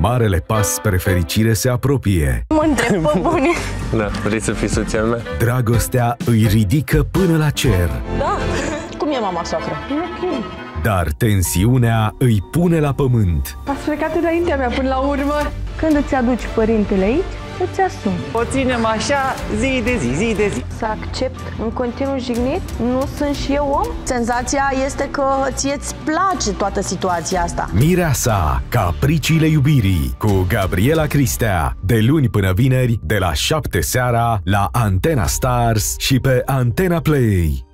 Marele pas spre fericire se apropie. Mă întreb, pe bune. Da, vrei să fii soția mea? Dragostea îi ridică până la cer. Da, cum e mama soacră? E ok. Dar tensiunea îi pune la pământ. Ați plecat înaintea mea până la urmă. Când îți aduci părintele aici, îți asumi. O ținem așa zi de zi, zi de zi. Să accept în continuu jignit? Nu sunt și eu om? Senzația este că ție-ți place toată situația asta. Mireasa, capriciile iubirii, cu Gabriela Cristea, de luni până vineri, de la 7 seara, la Antena Stars și pe Antena Play.